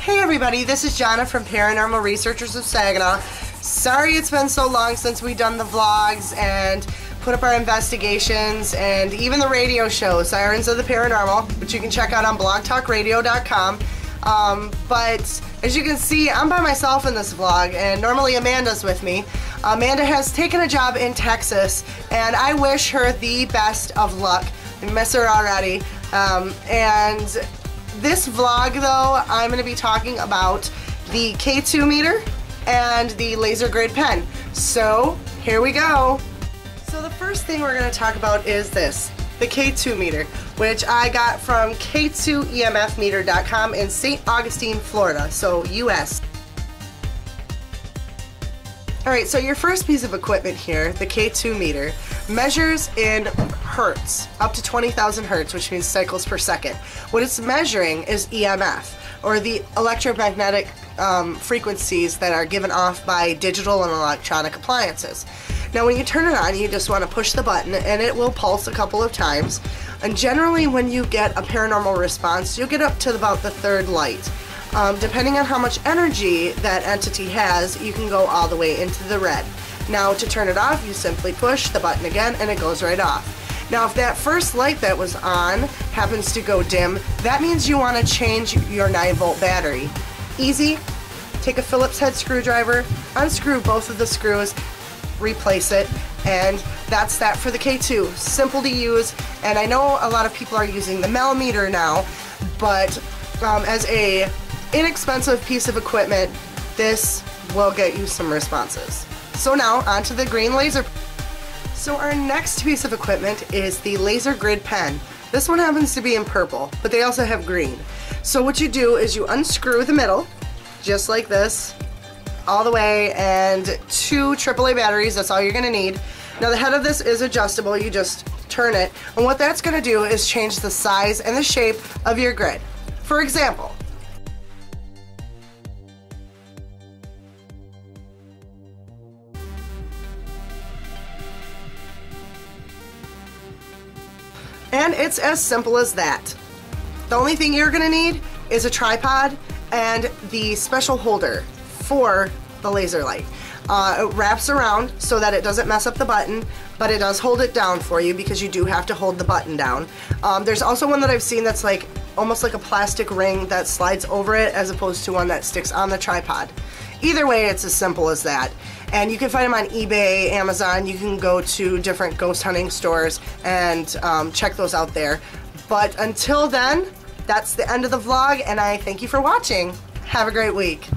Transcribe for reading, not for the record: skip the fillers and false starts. Hey everybody, this is Jana from Paranormal Researchers of Saginaw. Sorry it's been so long since we've done the vlogs and put up our investigations and even the radio show, Sirens of the Paranormal, which you can check out on blogtalkradio.com. But as you can see, I'm by myself in this vlog, and normally Amanda's with me. Amanda has taken a job in Texas, and I wish her the best of luck. I miss her already. And this vlog, though, I'm going to be talking about the K2 meter and the Laser Grid Pen. So here we go. So the first thing we're going to talk about is this, the K2 meter, which I got from K2EMFmeter.com in St. Augustine, Florida, so US. Alright, so your first piece of equipment here, the K2 meter, measures in Hertz, up to 20,000 Hertz, which means cycles per second. What it's measuring is EMF, or the electromagnetic frequencies that are given off by digital and electronic appliances. Now when you turn it on, you just want to push the button and it will pulse a couple of times, and generally when you get a paranormal response, you'll get up to about the third light. Depending on how much energy that entity has, you can go all the way into the red. Now to turn it off, you simply push the button again and it goes right off. Now if that first light that was on happens to go dim, that means you want to change your 9-volt battery. Easy, take a Phillips head screwdriver, unscrew both of the screws, replace it, and that's that for the K2. Simple to use, and I know a lot of people are using the Mel meter now, but as an inexpensive piece of equipment, this will get you some responses. So now onto the green laser. So our next piece of equipment is the Laser Grid Pen. This one happens to be in purple, but they also have green. So what you do is you unscrew the middle, just like this, all the way, and 2 AAA batteries, that's all you're going to need. Now the head of this is adjustable, you just turn it, and what that's going to do is change the size and the shape of your grid. For example, and it's as simple as that. The only thing you're going to need is a tripod and the special holder for the laser light. It wraps around so that it doesn't mess up the button, but it does hold it down for you because you do have to hold the button down. There's also one that I've seen that's like almost like a plastic ring that slides over it, as opposed to one that sticks on the tripod. Either way, it's as simple as that. And you can find them on eBay, Amazon, you can go to different ghost hunting stores and check those out there. But until then, that's the end of the vlog, and I thank you for watching. Have a great week.